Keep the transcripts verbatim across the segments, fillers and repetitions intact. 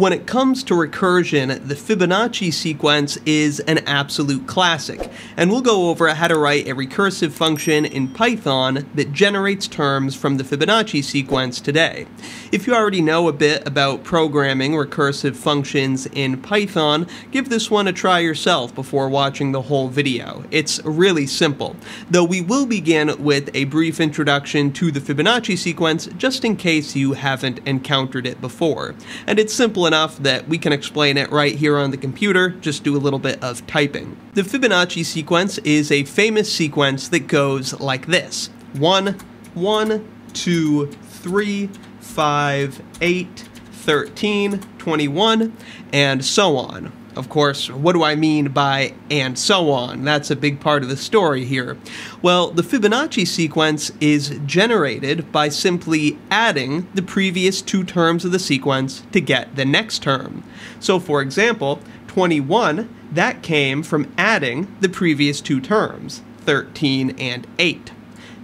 When it comes to recursion, the Fibonacci sequence is an absolute classic, and we'll go over how to write a recursive function in Python that generates terms from the Fibonacci sequence today. If you already know a bit about programming recursive functions in Python, give this one a try yourself before watching the whole video. It's really simple, though we will begin with a brief introduction to the Fibonacci sequence just in case you haven't encountered it before, and it's simple enough that we can explain it right here on the computer, just do a little bit of typing. The Fibonacci sequence is a famous sequence that goes like this: one, one, two, three, five, eight, thirteen, twenty-one, and so on. Of course, what do I mean by "and so on"? That's a big part of the story here. Well, the Fibonacci sequence is generated by simply adding the previous two terms of the sequence to get the next term. So for example, twenty-one, that came from adding the previous two terms, thirteen and eight.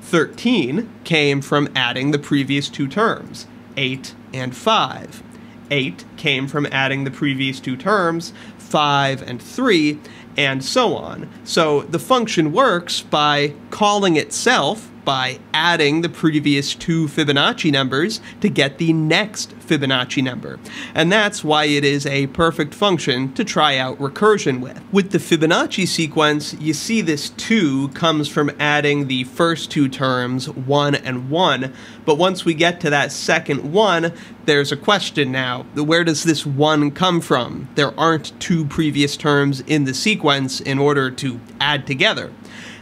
thirteen came from adding the previous two terms, eight and five. eight came from adding the previous two terms, five and three, and so on. So the function works by calling itself by adding the previous two Fibonacci numbers to get the next Fibonacci number. And that's why it is a perfect function to try out recursion with. With the Fibonacci sequence, you see this two comes from adding the first two terms, one and one, but once we get to that second one, there's a question now. Where does this one come from? There aren't two previous terms in the sequence in order to add together.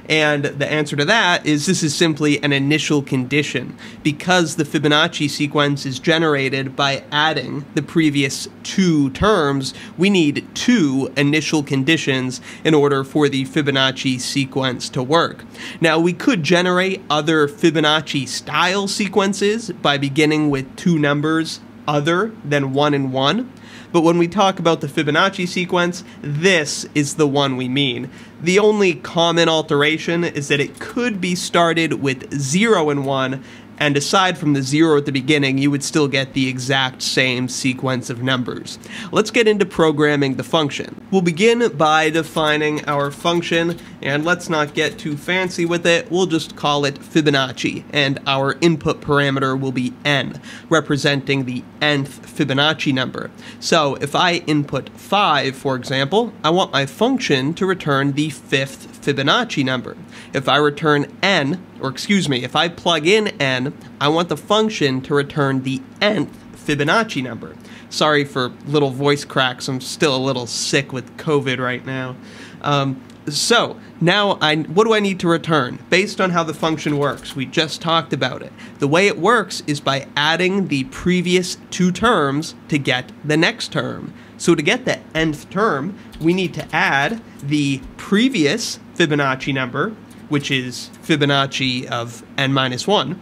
And the answer to that is this is simply an initial condition. Because the Fibonacci sequence is generated by adding the previous two terms, we need two initial conditions in order for the Fibonacci sequence to work. Now, we could generate other Fibonacci-style sequences by beginning with two numbers other than one and one. But when we talk about the Fibonacci sequence, this is the one we mean. The only common alteration is that it could be started with zero and one, and aside from the zero at the beginning, you would still get the exact same sequence of numbers. Let's get into programming the function. We'll begin by defining our function, and let's not get too fancy with it. We'll just call it Fibonacci, and our input parameter will be n, representing the nth Fibonacci number. So if I input five, for example, I want my function to return the fifth Fibonacci number. If I return n, or excuse me, if I plug in n, I want the function to return the nth Fibonacci number. Sorry for little voice cracks, I'm still a little sick with COVID right now. Um, so now I, what do I need to return? Based on how the function works, we just talked about it. The way it works is by adding the previous two terms to get the next term. So to get the nth term, we need to add the previous Fibonacci number, which is Fibonacci of n minus one,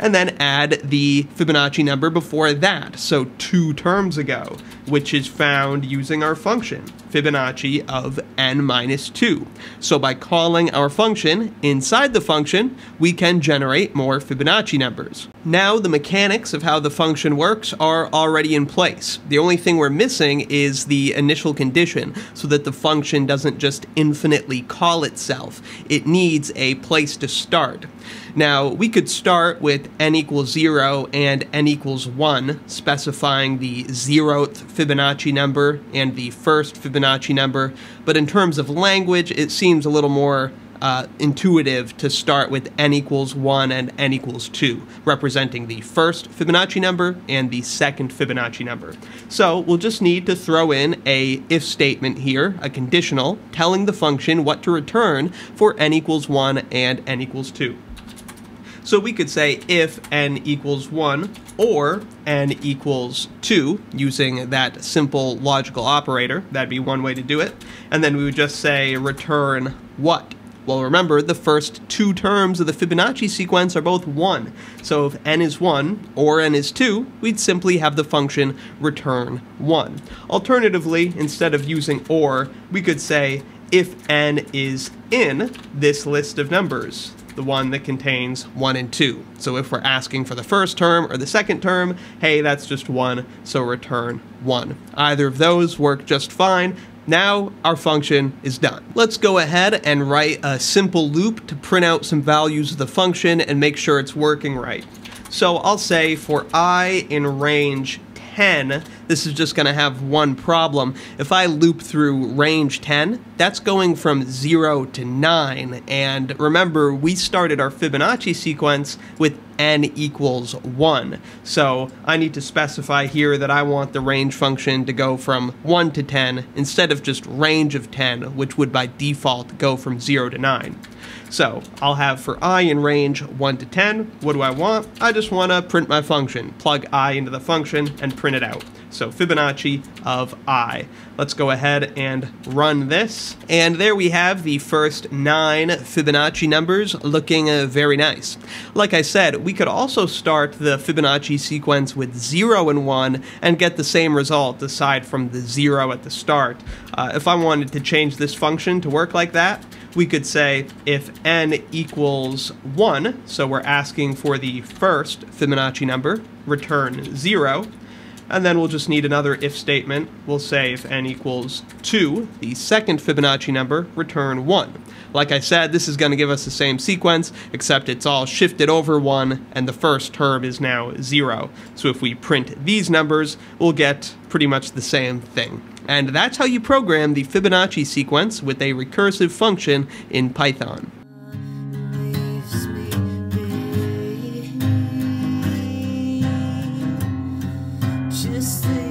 and then add the Fibonacci number before that, so two terms ago, which is found using our function, Fibonacci of n minus two. So by calling our function inside the function, we can generate more Fibonacci numbers. Now the mechanics of how the function works are already in place. The only thing we're missing is the initial condition, so that the function doesn't just infinitely call itself. It needs a place to start. Now, we could start with n equals zero and n equals one, specifying the zeroth Fibonacci number and the first Fibonacci number, but in terms of language, it seems a little more uh, intuitive to start with n equals one and n equals two, representing the first Fibonacci number and the second Fibonacci number. So we'll just need to throw in a if statement here, a conditional, telling the function what to return for n equals one and n equals two. So we could say if n equals one or n equals two, using that simple logical operator. That'd be one way to do it. And then we would just say return what? Well, remember, the first two terms of the Fibonacci sequence are both one. So if n is one or n is two, we'd simply have the function return one. Alternatively, instead of using or, we could say if n is in this list of numbers, the one that contains one and two. So if we're asking for the first term or the second term, hey, that's just one, so return one. Either of those work just fine. Now our function is done. Let's go ahead and write a simple loop to print out some values of the function and make sure it's working right. So I'll say for I in range ten, this is just going to have one problem. If I loop through range ten, that's going from zero to nine. And remember, we started our Fibonacci sequence with n equals one. So I need to specify here that I want the range function to go from one to ten instead of just range of ten, which would by default go from zero to nine. So I'll have for I in range one to ten, what do I want? I just want to print my function, plug I into the function and print it out. So Fibonacci of I. Let's go ahead and run this. And there we have the first nine Fibonacci numbers looking uh, very nice. Like I said, we could also start the Fibonacci sequence with zero and one and get the same result aside from the zero at the start. Uh, if I wanted to change this function to work like that, we could say if n equals one, so we're asking for the first Fibonacci number, return zero. And then we'll just need another if statement. We'll say if n equals two, the second Fibonacci number, return one. Like I said, this is going to give us the same sequence, except it's all shifted over one, and the first term is now zero. So if we print these numbers, we'll get pretty much the same thing. And that's how you program the Fibonacci sequence with a recursive function in Python. Just